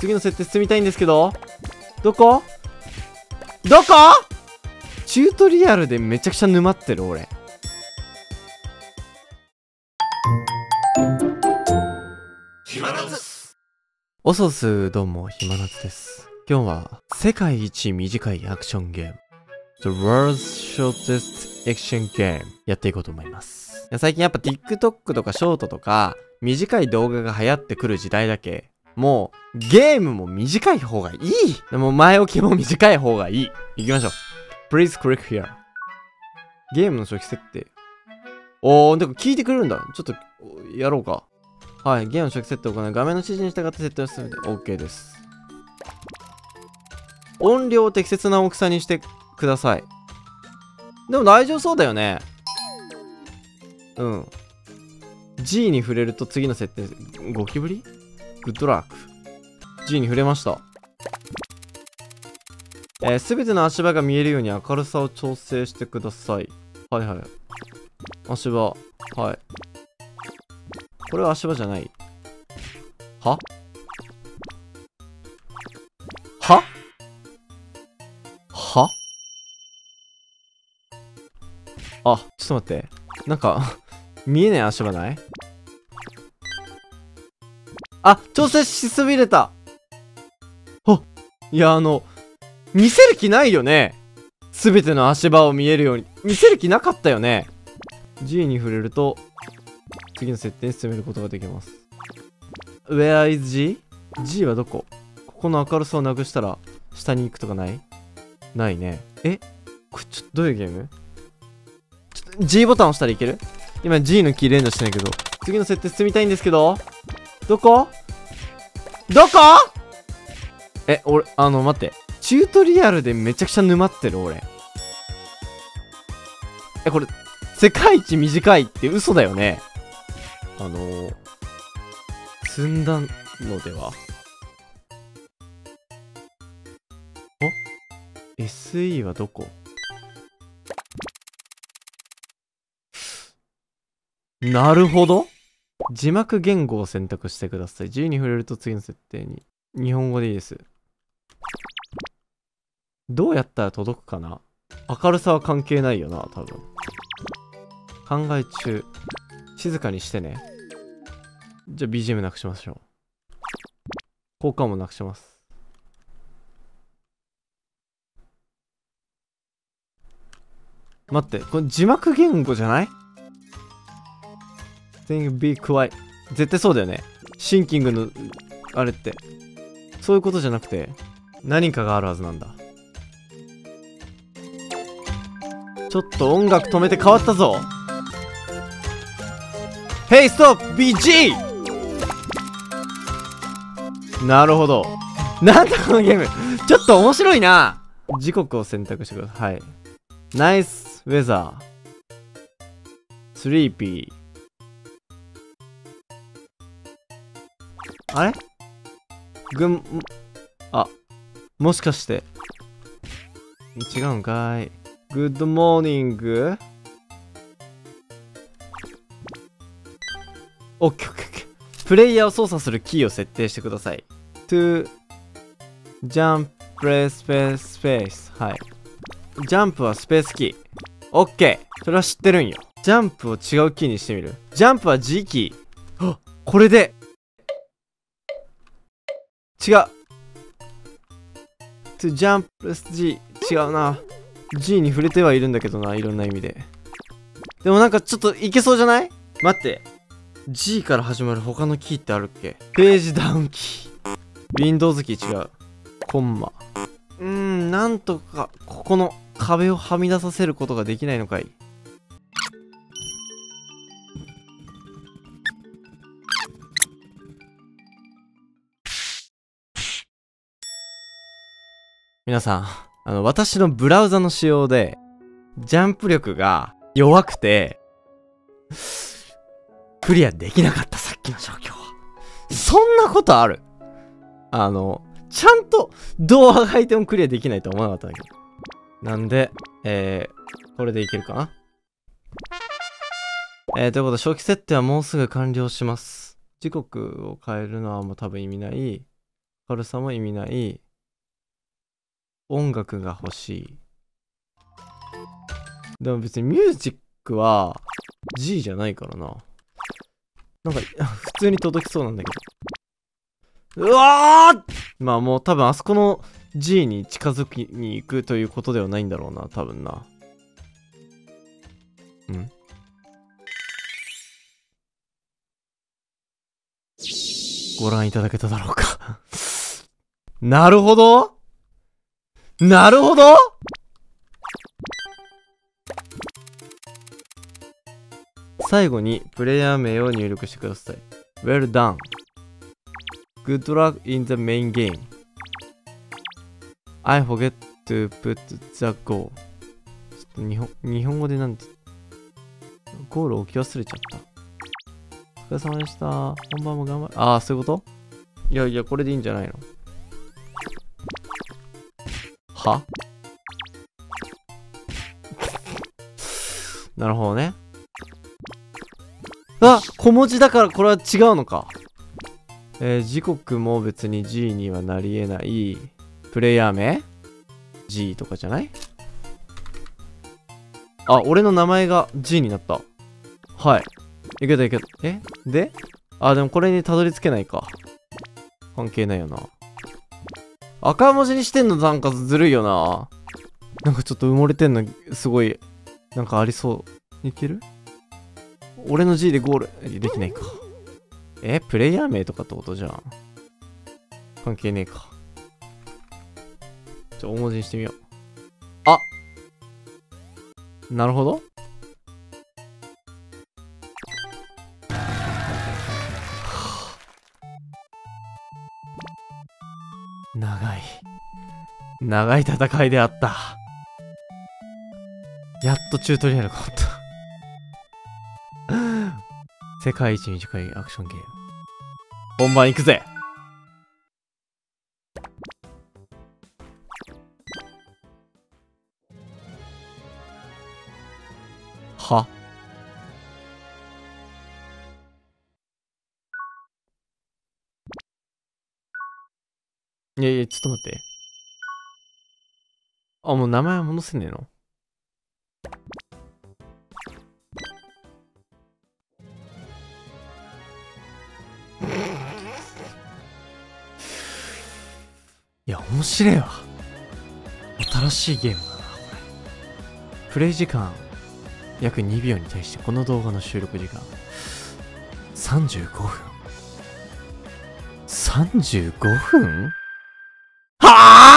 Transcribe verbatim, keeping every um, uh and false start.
次の設定進みたいんですけど、どこどこチュートリアルでめちゃくちゃ沼ってる俺。暇なつおそす、どうも暇なつです。今日は世界一短いアクションゲーム The World's Shortest Action Game やっていこうと思います。最近やっぱ TikTok とかショートとか短い動画が流行ってくる時代だけ、もうゲームも短い方がいい。でも前置きも短い方がいい。行きましょう。 Please click here。 ゲームの初期設定。おー、でも聞いてくれるんだ。ちょっとやろうか。はい、ゲームの初期設定を行う。画面の指示に従って設定を進めて OK です。音量を適切な大きさにしてください。でも大丈夫そうだよね。うん。G に触れると次の設定、ゴキブリ？グッドラック。G に触れました。えー、すべての足場が見えるように明るさを調整してください。はいはい。足場。はい。これは足場じゃない。は？は？は？あ、ちょっと待って。なんか、見えない足場ない？あ、調整しすぎれた。あ、いや、あの、見せる気ないよね。すべての足場を見えるように。見せる気なかったよね。G に触れると、次の設定に進めることができます。Where is G? G はどこ？ここの明るさをなくしたら下に行くとかない？ないね。え？これちょっとどういうゲーム？ちょっと G ボタンを押したらいける？今 G のキー連打してないけど。次の設定進みたいんですけど。どこ？どこ？え、俺、あの、待って。チュートリアルでめちゃくちゃ沼ってる俺。え、これ、世界一短いって嘘だよね。あのー、積んだのでは？あ？ エスイー はどこ？なるほど。字幕言語を選択してください。G に触れると次の設定に。日本語でいいです。どうやったら届くかな？明るさは関係ないよな、多分。考え中。静かにしてね。じゃあ ビージーエム なくしましょう。効果もなくします。待って、これ字幕言語じゃない？ Think be quiet。 絶対そうだよね。シンキングの、あれって。そういうことじゃなくて、何かがあるはずなんだ。ちょっと音楽止めて変わったぞ。ヘイストップ ビージー！ なるほど。なんだこのゲームちょっと面白いな。時刻を選択してください。はい。ナイスウェザー。スリーピー。あれぐん、あ、もしかして。違うんかーい。グッドモーニング。オッケーオッケーオッケー。プレイヤーを操作するキーを設定してください。to jump press スペーススペース。はい。ジャンプはスペースキー。オッケー。それは知ってるんよ。ジャンプを違うキーにしてみる。ジャンプは G キー。あ、これで。違う。to jump press G。違うな。G に触れてはいるんだけどな、いろんな意味で。でもなんかちょっといけそうじゃない？待って。G から始まる他のキーってあるっけ？ページダウンキー。Windows キー違う。コンマ。うーん、なんとか、ここの壁をはみ出させることができないのかい。皆さん、あの、私のブラウザの仕様で、ジャンプ力が弱くて、クリアできなかった、さっきの状況は。そんなことある？あの、ちゃんと動画回転をクリアできないと思わなかったんだけど。なんで、えー、これでいけるかな？えー、ということで、初期設定はもうすぐ完了します。時刻を変えるのはもう多分意味ない。軽さも意味ない。音楽が欲しい。でも別にミュージックは ジー じゃないからな。なんか普通に届きそうなんだけど。うわー、まあもう多分あそこの ジー に近づきに行くということではないんだろうな、多分な。うん。ご覧いただけただろうか。なるほどなるほど。最後にプレイヤー名を入力してください。Well done. Good luck in the main game. I forget to put the goal. ちょっと日本、日本語でなんてゴール置き忘れちゃった。お疲れ様でした。本番も頑張る。ああ、そういうこと？いやいや、これでいいんじゃないの？は？なるほどね。あ、小文字だからこれは違うのか。えー、時刻も別に ジー にはなり得ない。プレイヤー名？ ジー とかじゃない？あ、俺の名前が ジー になった。はい。いけたいけた。え？で？あ、でもこれにたどり着けないか。関係ないよな。赤文字にしてんのなんかずるいよな。なんかちょっと埋もれてんのすごい、なんかありそう。いける？俺の ジー でゴールできないか。え、プレイヤー名とかってことじゃん。関係ねえか。じゃあ大文字にしてみよう。あ！なるほど。長い。長い戦いであった。やっとチュートリアルが終わった。世界一短いアクションゲーム。本番行くぜ。は？いやいや、ちょっと待って。あ、もう名前は戻せねえの？いや、面白いわ。新しいゲームだな、これ。プレイ時間約にびょうに対してこの動画の収録時間さんじゅうごふん。さんじゅうごふん？はあ！